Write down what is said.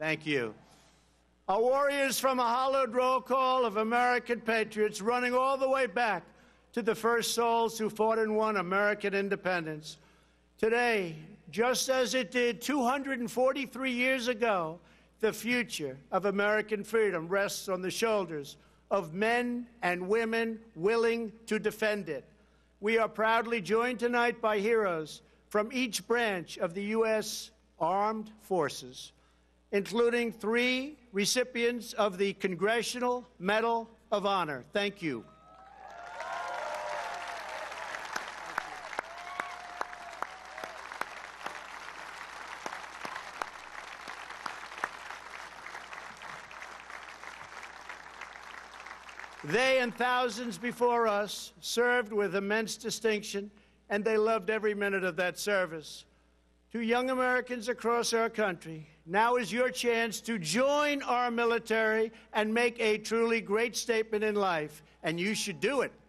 Thank you. Our warriors from a hallowed roll call of American patriots running all the way back to the first souls who fought and won American independence. Today, just as it did 243 years ago, the future of American freedom rests on the shoulders of men and women willing to defend it. We are proudly joined tonight by heroes from each branch of the U.S. Armed Forces, including three recipients of the Congressional Medal of Honor. Thank you. They and thousands before us served with immense distinction, and they loved every minute of that service. To young Americans across our country, now is your chance to join our military and make a truly great statement in life, and you should do it.